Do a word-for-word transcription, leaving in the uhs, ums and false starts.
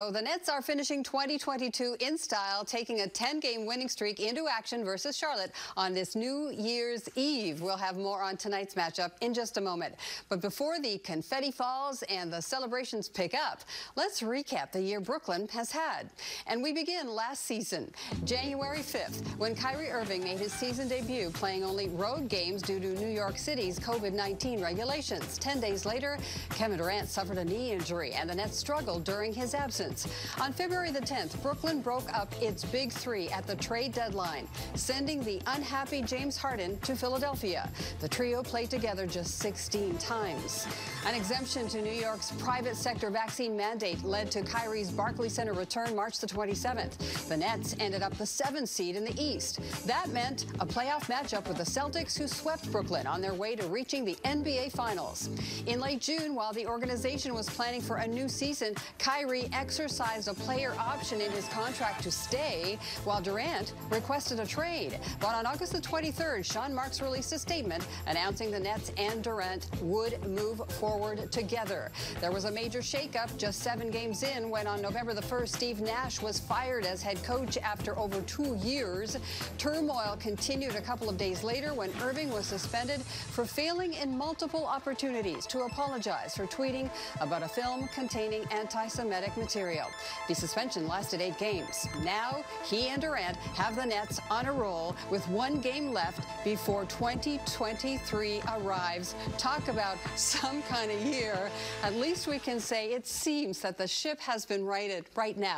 Oh, the Nets are finishing twenty twenty-two in style, taking a ten game winning streak into action versus Charlotte on this New Year's Eve. We'll have more on tonight's matchup in just a moment. But before the confetti falls and the celebrations pick up, let's recap the year Brooklyn has had. And we begin last season, January fifth, when Kyrie Irving made his season debut, playing only road games due to New York City's COVID nineteen regulations. Ten days later, Kevin Durant suffered a knee injury, and the Nets struggled during his absence. On February the tenth, Brooklyn broke up its big three at the trade deadline, sending the unhappy James Harden to Philadelphia. The trio played together just sixteen times. An exemption to New York's private sector vaccine mandate led to Kyrie's Barclays Center return March the twenty-seventh. The Nets ended up the seventh seed in the East. That meant a playoff matchup with the Celtics, who swept Brooklyn on their way to reaching the N B A Finals. In late June, while the organization was planning for a new season, Kyrie exercised exercised a player option in his contract to stay, while Durant requested a trade. But on August the twenty-third, Sean Marks released a statement announcing the Nets and Durant would move forward together. There was a major shakeup just seven games in when on November the first, Steve Nash was fired as head coach after over two years. Turmoil continued a couple of days later when Irving was suspended for failing in multiple opportunities to apologize for tweeting about a film containing anti-Semitic material. The suspension lasted eight games. Now, he and Durant have the Nets on a roll with one game left before twenty twenty-three arrives. Talk about some kind of year. At least we can say it seems that the ship has been righted right now.